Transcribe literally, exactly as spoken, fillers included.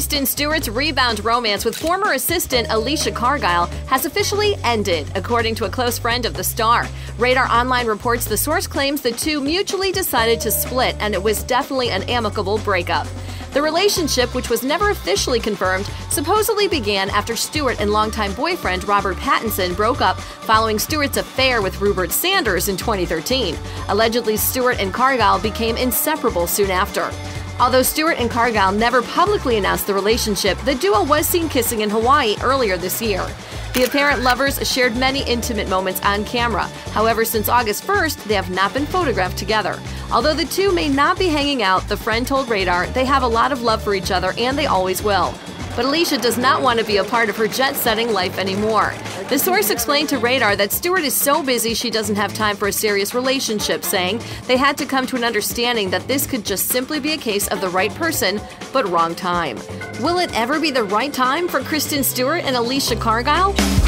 Kristen Stewart's rebound romance with former assistant Alicia Cargile has officially ended, according to a close friend of the star. Radar Online reports the source claims the two mutually decided to split, and it was definitely an amicable breakup. The relationship, which was never officially confirmed, supposedly began after Stewart and longtime boyfriend Robert Pattinson broke up following Stewart's affair with Rupert Sanders in twenty thirteen. Allegedly, Stewart and Cargile became inseparable soon after. Although Stewart and Cargile never publicly announced the relationship, the duo was seen kissing in Hawaii earlier this year. The apparent lovers shared many intimate moments on camera. However, since August first, they have not been photographed together. Although the two may not be hanging out, the friend told Radar they have a lot of love for each other and they always will. But Alicia does not want to be a part of her jet-setting life anymore. The source explained to Radar that Stewart is so busy she doesn't have time for a serious relationship, saying they had to come to an understanding that this could just simply be a case of the right person, but wrong time. Will it ever be the right time for Kristen Stewart and Alicia Cargile?